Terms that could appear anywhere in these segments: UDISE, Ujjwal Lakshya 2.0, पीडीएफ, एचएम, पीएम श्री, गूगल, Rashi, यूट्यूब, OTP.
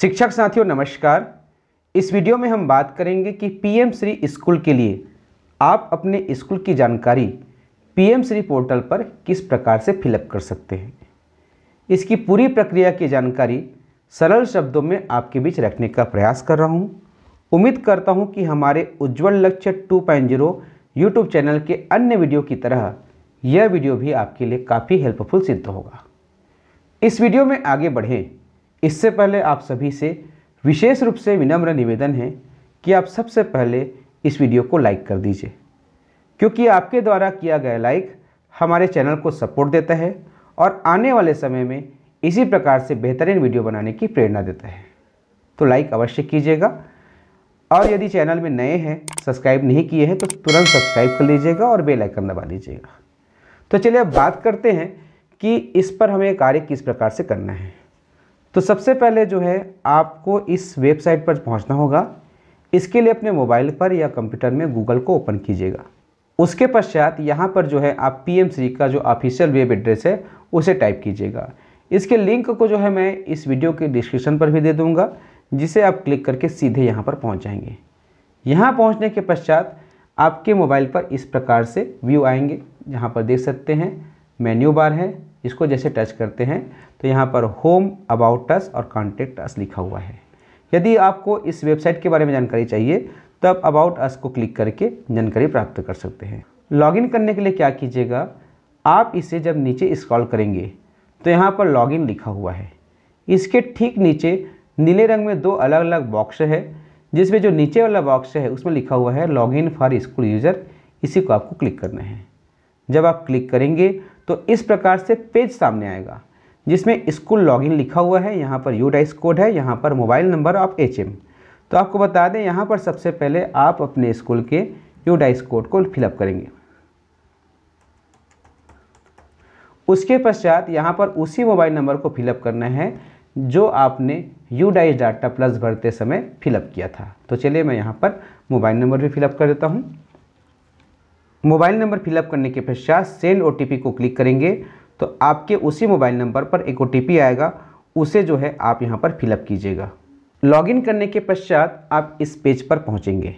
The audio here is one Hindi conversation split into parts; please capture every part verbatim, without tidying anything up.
शिक्षक साथियों नमस्कार। इस वीडियो में हम बात करेंगे कि पीएम श्री स्कूल के लिए आप अपने स्कूल की जानकारी पीएम श्री पोर्टल पर किस प्रकार से फिलअप कर सकते हैं। इसकी पूरी प्रक्रिया की जानकारी सरल शब्दों में आपके बीच रखने का प्रयास कर रहा हूं। उम्मीद करता हूं कि हमारे Ujjwal Lakshya two point o यूट्यूब channel के अन्य वीडियो की तरह यह वीडियो भी आपके लिए काफ़ी हेल्पफुल सिद्ध होगा। इस वीडियो में आगे बढ़ें इससे पहले आप सभी से विशेष रूप से विनम्र निवेदन है कि आप सबसे पहले इस वीडियो को लाइक कर दीजिए, क्योंकि आपके द्वारा किया गया लाइक हमारे चैनल को सपोर्ट देता है और आने वाले समय में इसी प्रकार से बेहतरीन वीडियो बनाने की प्रेरणा देता है। तो लाइक अवश्य कीजिएगा और यदि चैनल में नए हैं, सब्सक्राइब नहीं किए हैं तो तुरंत सब्सक्राइब कर लीजिएगा और बेल आइकन दबा दीजिएगा। तो चलिए अब बात करते हैं कि इस पर हमें कार्य किस प्रकार से करना है। तो सबसे पहले जो है आपको इस वेबसाइट पर पहुंचना होगा। इसके लिए अपने मोबाइल पर या कंप्यूटर में गूगल को ओपन कीजिएगा। उसके पश्चात यहां पर जो है आप पीएम श्री का जो ऑफिशियल वेब एड्रेस है उसे टाइप कीजिएगा। इसके लिंक को जो है मैं इस वीडियो के डिस्क्रिप्शन पर भी दे दूंगा, जिसे आप क्लिक करके सीधे यहां पर पहुँच जाएंगे। यहाँ पहुँचने के पश्चात आपके मोबाइल पर इस प्रकार से व्यू आएंगे, जहाँ पर देख सकते हैं मेन्यू बार है। इसको जैसे टच करते हैं तो यहाँ पर होम, अबाउट अस और कॉन्टेक्ट अस लिखा हुआ है। यदि आपको इस वेबसाइट के बारे में जानकारी चाहिए तो आप अबाउट अस को क्लिक करके जानकारी प्राप्त कर सकते हैं। लॉगिन करने के लिए क्या कीजिएगा, आप इसे जब नीचे स्क्रॉल करेंगे तो यहाँ पर लॉगिन लिखा हुआ है। इसके ठीक नीचे नीले रंग में दो अलग अलग बॉक्स है, जिसमें जो नीचे वाला बॉक्स है उसमें लिखा हुआ है लॉगिन फॉर स्कूल यूज़र। इसी को आपको क्लिक करना है। जब आप क्लिक करेंगे तो इस प्रकार से पेज सामने आएगा, जिसमें स्कूल लॉगिन लिखा हुआ है। यहाँ पर यूडाइस कोड है, यहाँ पर मोबाइल नंबर ऑफ एचएम। तो आपको बता दें यहाँ पर सबसे पहले आप अपने स्कूल के यूडाइस कोड को फिलअप करेंगे। उसके पश्चात यहाँ पर उसी मोबाइल नंबर को फिलअप करना है जो आपने यूडाइस डाटा प्लस भरते समय फिलअप किया था। तो चलिए मैं यहाँ पर मोबाइल नंबर भी फिलअप कर देता हूँ। मोबाइल नंबर फिलअप करने के पश्चात सेंड ओटीपी को क्लिक करेंगे तो आपके उसी मोबाइल नंबर पर एक ओटीपी आएगा, उसे जो है आप यहां पर फिलअप कीजिएगा। लॉगिन करने के पश्चात आप इस पेज पर पहुंचेंगे,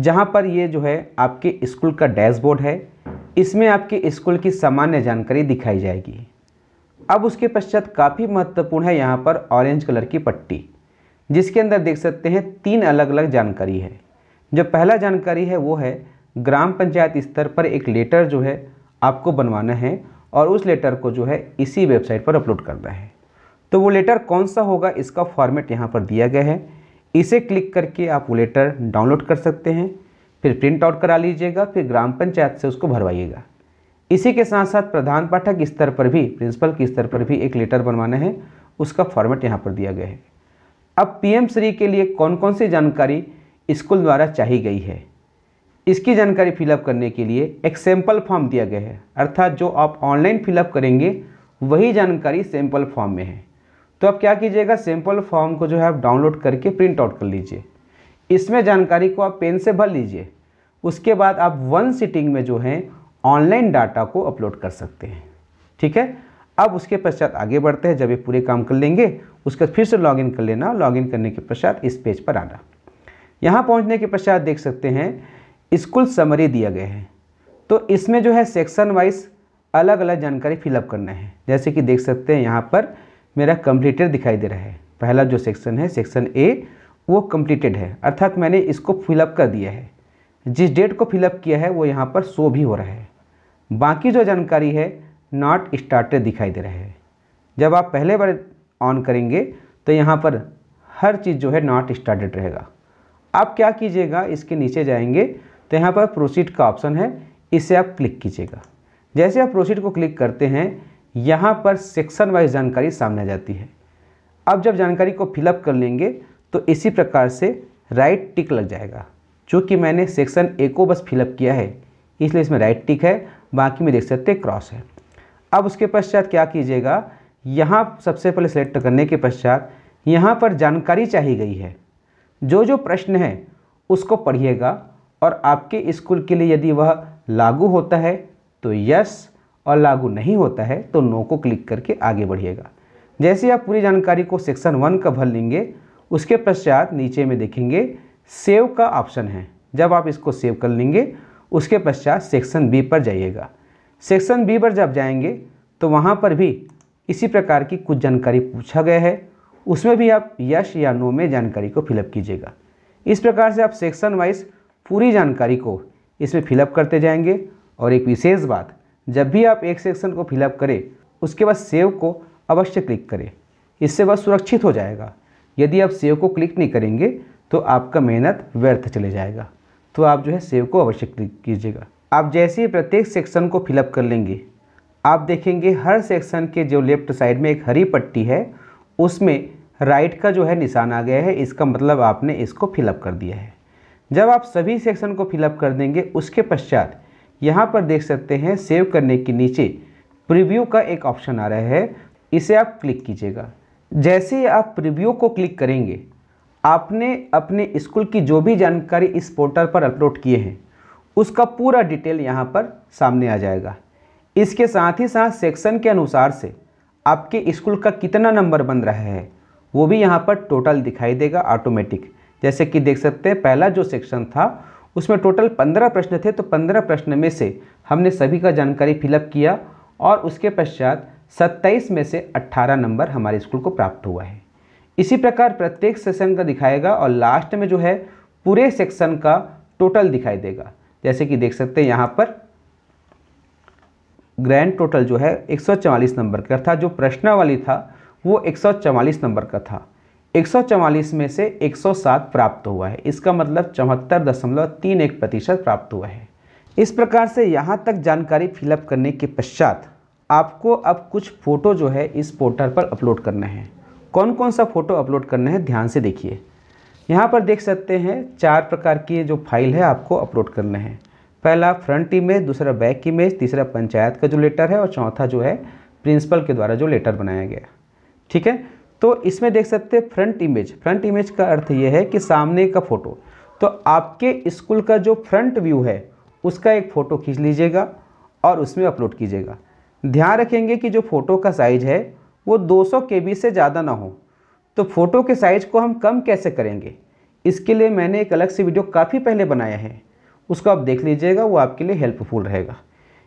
जहां पर ये जो है आपके स्कूल का डैशबोर्ड है। इसमें आपके स्कूल की सामान्य जानकारी दिखाई जाएगी। अब उसके पश्चात काफ़ी महत्वपूर्ण है यहाँ पर ऑरेंज कलर की पट्टी, जिसके अंदर देख सकते हैं तीन अलग अलग जानकारी है। जो पहला जानकारी है वो है ग्राम पंचायत स्तर पर एक लेटर जो है आपको बनवाना है और उस लेटर को जो है इसी वेबसाइट पर अपलोड करना है। तो वो लेटर कौन सा होगा, इसका फॉर्मेट यहाँ पर दिया गया है। इसे क्लिक करके आप वो लेटर डाउनलोड कर सकते हैं, फिर प्रिंट आउट करा लीजिएगा, फिर ग्राम पंचायत से उसको भरवाइएगा। इसी के साथ साथ प्रधान पाठक स्तर पर भी, प्रिंसिपल के स्तर पर भी एक लेटर बनवाना है। उसका फॉर्मेट यहाँ पर दिया गया है। अब पीएम श्री के लिए कौन कौन सी जानकारी स्कूल द्वारा चाही गई है, इसकी जानकारी फिलअप करने के लिए एक सैम्पल फॉर्म दिया गया है। अर्थात जो आप ऑनलाइन फिलअप करेंगे वही जानकारी सैम्पल फॉर्म में है। तो आप क्या कीजिएगा, सैम्पल फॉर्म को जो है आप डाउनलोड करके प्रिंट आउट कर लीजिए। इसमें जानकारी को आप पेन से भर लीजिए। उसके बाद आप वन सिटिंग में जो है ऑनलाइन डाटा को अपलोड कर सकते हैं। ठीक है, अब उसके पश्चात आगे बढ़ते हैं। जब ये पूरे काम कर लेंगे उसका फिर से लॉगिन कर लेना। लॉगिन करने के पश्चात इस पेज पर आना। यहाँ पहुँचने के पश्चात देख सकते हैं स्कूल समरी दिया गया है। तो इसमें जो है सेक्शन वाइज अलग अलग जानकारी फिलअप करना है। जैसे कि देख सकते हैं यहाँ पर मेरा कंप्लीटेड दिखाई दे रहा है। पहला जो सेक्शन है सेक्शन ए, वो कंप्लीटेड है, अर्थात मैंने इसको फिलअप कर दिया है। जिस डेट को फिलअप किया है वो यहाँ पर शो भी हो रहा है। बाकी जो जानकारी है नॉट स्टार्टेड दिखाई दे रहा है। जब आप पहले बार ऑन करेंगे तो यहाँ पर हर चीज़ जो है नॉट स्टार्टेड रहेगा। आप क्या कीजिएगा, इसके नीचे जाएंगे तो यहाँ पर प्रोसीड का ऑप्शन है, इसे आप क्लिक कीजिएगा। जैसे आप प्रोसीड को क्लिक करते हैं यहाँ पर सेक्शन वाइज जानकारी सामने आ जाती है। अब जब जानकारी को फिलअप कर लेंगे तो इसी प्रकार से राइट टिक लग जाएगा। चूँकि मैंने सेक्शन ए को बस फिलअप किया है इसलिए इसमें राइट टिक है, बाकी में देख सकते हैं क्रॉस है। अब उसके पश्चात क्या कीजिएगा, यहाँ सबसे पहले सेलेक्ट करने के पश्चात यहाँ पर जानकारी चाही गई है। जो जो प्रश्न है उसको पढ़िएगा और आपके स्कूल के लिए यदि वह लागू होता है तो यस और लागू नहीं होता है तो नो को क्लिक करके आगे बढ़िएगा। जैसे आप पूरी जानकारी को सेक्शन वन का भर लेंगे, उसके पश्चात नीचे में देखेंगे सेव का ऑप्शन है। जब आप इसको सेव कर लेंगे उसके पश्चात सेक्शन बी पर जाइएगा। सेक्शन बी पर जब जाएंगे तो वहाँ पर भी इसी प्रकार की कुछ जानकारी पूछा गया है, उसमें भी आप यस या नो में जानकारी को फिलअप कीजिएगा। इस प्रकार से आप सेक्शन वाइज पूरी जानकारी को इसमें फिलअप करते जाएंगे। और एक विशेष बात, जब भी आप एक सेक्शन को फिलअप करें उसके बाद सेव को अवश्य क्लिक करें, इससे वह सुरक्षित हो जाएगा। यदि आप सेव को क्लिक नहीं करेंगे तो आपका मेहनत व्यर्थ चले जाएगा। तो आप जो है सेव को अवश्य क्लिक कीजिएगा। आप जैसे ही प्रत्येक सेक्शन को फिलअप कर लेंगे, आप देखेंगे हर सेक्शन के जो लेफ्ट साइड में एक हरी पट्टी है उसमें राइट का जो है निशान आ गया है, इसका मतलब आपने इसको फिलअप कर दिया है। जब आप सभी सेक्शन को फिलअप कर देंगे उसके पश्चात यहाँ पर देख सकते हैं सेव करने के नीचे प्रीव्यू का एक ऑप्शन आ रहा है, इसे आप क्लिक कीजिएगा। जैसे ही आप प्रीव्यू को क्लिक करेंगे, आपने अपने स्कूल की जो भी जानकारी इस पोर्टल पर अपलोड किए हैं उसका पूरा डिटेल यहाँ पर सामने आ जाएगा। इसके साथ ही साथ सेक्शन के अनुसार से आपके स्कूल का कितना नंबर बन रहा है वो भी यहाँ पर टोटल दिखाई देगा ऑटोमेटिक। जैसे कि देख सकते हैं पहला जो सेक्शन था उसमें टोटल पंद्रह प्रश्न थे, तो पंद्रह प्रश्न में से हमने सभी का जानकारी फिलअप किया और उसके पश्चात सत्ताईस में से अट्ठारह नंबर हमारे स्कूल को प्राप्त हुआ है। इसी प्रकार प्रत्येक सेक्शन का दिखाएगा और लास्ट में जो है पूरे सेक्शन का टोटल दिखाई देगा। जैसे कि देख सकते हैं यहाँ पर ग्रैंड टोटल जो है एक सौ चवालीस नंबर का था, जो प्रश्नावली था वो एक सौ चवालीस नंबर का था। एक सौ चवालीस में से एक सौ सात प्राप्त हुआ है, इसका मतलब चौहत्तर दशमलव तीन एक प्रतिशत प्राप्त हुआ है। इस प्रकार से यहाँ तक जानकारी फिलअप करने के पश्चात आपको अब कुछ फ़ोटो जो है इस पोर्टल पर अपलोड करना है। कौन कौन सा फ़ोटो अपलोड करना है ध्यान से देखिए। यहाँ पर देख सकते हैं चार प्रकार की जो फाइल है आपको अपलोड करना है। पहला फ्रंट इमेज, दूसरा बैक इमेज, तीसरा पंचायत का जो लेटर है और चौथा जो है प्रिंसिपल के द्वारा जो लेटर बनाया गया। ठीक है, तो इसमें देख सकते हैं फ्रंट इमेज। फ्रंट इमेज का अर्थ ये है कि सामने का फ़ोटो, तो आपके स्कूल का जो फ्रंट व्यू है उसका एक फ़ोटो खींच लीजिएगा और उसमें अपलोड कीजिएगा। ध्यान रखेंगे कि जो फ़ोटो का साइज है वो दो सौ के बी से ज़्यादा ना हो। तो फ़ोटो के साइज़ को हम कम कैसे करेंगे, इसके लिए मैंने एक अलग से वीडियो काफ़ी पहले बनाया है, उसको आप देख लीजिएगा, वो आपके लिए हेल्पफुल रहेगा।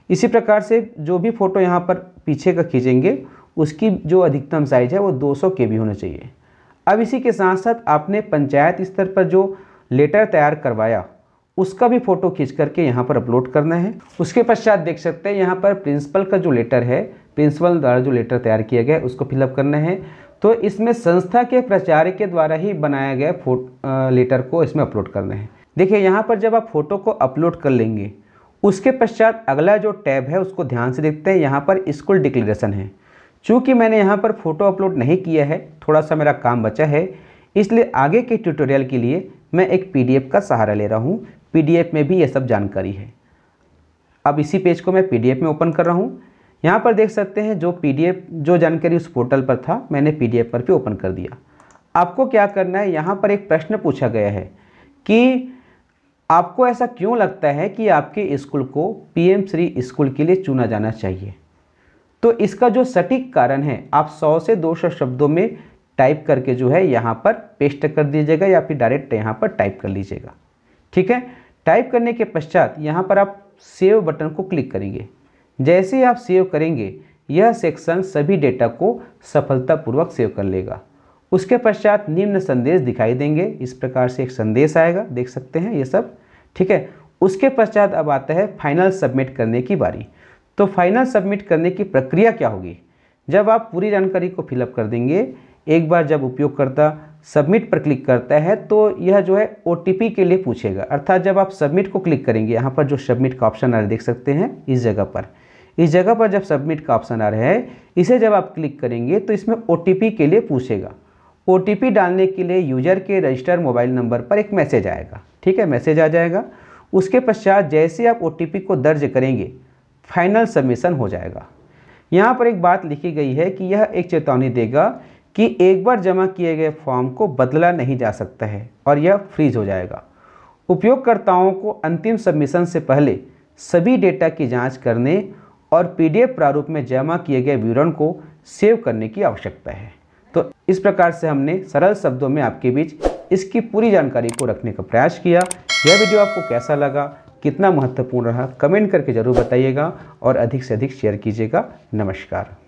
इसी प्रकार से जो भी फ़ोटो यहाँ पर पीछे का खींचेंगे उसकी जो अधिकतम साइज़ है वो दो सौ के बी होना चाहिए। अब इसी के साथ साथ आपने पंचायत स्तर पर जो लेटर तैयार करवाया उसका भी फ़ोटो खींच करके यहाँ पर अपलोड करना है। उसके पश्चात देख सकते हैं यहाँ पर प्रिंसिपल का जो लेटर है, प्रिंसिपल द्वारा जो लेटर तैयार किया गया है उसको फिलअप करना है। तो इसमें संस्था के प्राचार्य के द्वारा ही बनाया गया फोटो लेटर को इसमें अपलोड करना है। देखिए यहाँ पर जब आप फोटो को अपलोड कर लेंगे उसके पश्चात अगला जो टैब है उसको ध्यान से देखते हैं। यहाँ पर स्कूल डिक्लेरेशन है। चूँकि मैंने यहाँ पर फ़ोटो अपलोड नहीं किया है, थोड़ा सा मेरा काम बचा है, इसलिए आगे के ट्यूटोरियल के लिए मैं एक पी डी एफ का सहारा ले रहा हूँ। पीडीएफ में भी ये सब जानकारी है। अब इसी पेज को मैं पीडीएफ में ओपन कर रहा हूँ। यहाँ पर देख सकते हैं जो पीडीएफ जो जानकारी उस पोर्टल पर था मैंने पीडीएफ पर भी ओपन कर दिया। आपको क्या करना है, यहाँ पर एक प्रश्न पूछा गया है कि आपको ऐसा क्यों लगता है कि आपके स्कूल को पीएम श्री स्कूल के लिए चुना जाना चाहिए। तो इसका जो सटीक कारण है आप सौ से दो सौ शब्दों में टाइप करके जो है यहाँ पर पेस्ट कर दीजिएगा या फिर डायरेक्ट यहाँ पर टाइप कर लीजिएगा। ठीक है, टाइप करने के पश्चात यहाँ पर आप सेव बटन को क्लिक करेंगे। जैसे ही आप सेव करेंगे यह सेक्शन सभी डेटा को सफलतापूर्वक सेव कर लेगा। उसके पश्चात निम्न संदेश दिखाई देंगे, इस प्रकार से एक संदेश आएगा, देख सकते हैं ये सब। ठीक है, उसके पश्चात अब आता है फाइनल सबमिट करने की बारी। तो फाइनल सबमिट करने की प्रक्रिया क्या होगी, जब आप पूरी जानकारी को फिलअप कर देंगे, एक बार जब उपयोगकर्ता सबमिट पर क्लिक करता है तो यह जो है ओटीपी के लिए पूछेगा। अर्थात जब आप सबमिट को क्लिक करेंगे, यहाँ पर जो सबमिट का ऑप्शन आ रहा है देख सकते हैं इस जगह पर, इस जगह पर जब सबमिट का ऑप्शन आ रहा है इसे जब आप क्लिक करेंगे तो इसमें ओटीपी के लिए पूछेगा। ओटीपी डालने के लिए यूजर के रजिस्टर्ड मोबाइल नंबर पर एक मैसेज आएगा। ठीक है, मैसेज आ जाएगा। उसके पश्चात जैसे आप ओटीपी को दर्ज करेंगे फाइनल सबमिशन हो जाएगा। यहाँ पर एक बात लिखी गई है कि यह एक चेतावनी देगा कि एक बार जमा किए गए फॉर्म को बदला नहीं जा सकता है और यह फ्रीज हो जाएगा। उपयोगकर्ताओं को अंतिम सबमिशन से पहले सभी डेटा की जांच करने और पीडीएफ प्रारूप में जमा किए गए विवरण को सेव करने की आवश्यकता है। तो इस प्रकार से हमने सरल शब्दों में आपके बीच इसकी पूरी जानकारी को रखने का प्रयास किया। यह वीडियो आपको कैसा लगा, कितना महत्वपूर्ण रहा, कमेंट करके ज़रूर बताइएगा और अधिक से अधिक शेयर कीजिएगा। नमस्कार।